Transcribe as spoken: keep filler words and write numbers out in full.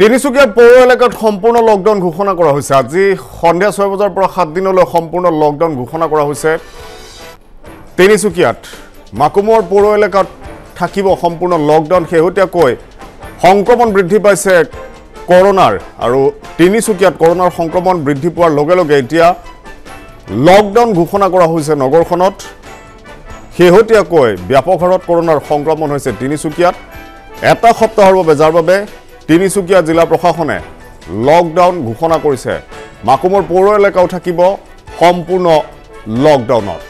তিনিচুকীয়া পৌৰ এলেকাত সম্পূৰ্ণ লকডাউন ঘোষণা কৰা হৈছে। আজি সন্ধ্যা ছয় বজাৰ পৰা সাত দিনলৈ সম্পূৰ্ণ লকডাউন ঘোষণা কৰা হৈছে। তিনিচুকীয়াত মাকুমৰ পৌৰ এলেকাত থাকিব সম্পূৰ্ণ লকডাউন। শেহতীয়াকৈ সংক্ৰমণ বৃদ্ধি পাইছে কৰোনাৰ, আৰু তিনিচুকীয়াত কৰোনাৰ সংক্ৰমণ বৃদ্ধি পোৱাৰ লগে লগে এতিয়া লকডাউন ঘোষণা কৰা হৈছে নগৰখনত। শেহতীয়াকৈ ব্যাপক হাৰত কৰোনাৰ সংক্ৰমণ হৈছে তিনিচুকীয়াত। এটা সপ্তাহৰ বাবে যাৰ বাবে তিনিচুকীয়া জিলা প্ৰশাসনে লকডাউন ঘোষণা কৰিছে। মাকুমৰ পৌৰ এলেকাও থাকিব সম্পূৰ্ণ লকডাউনত।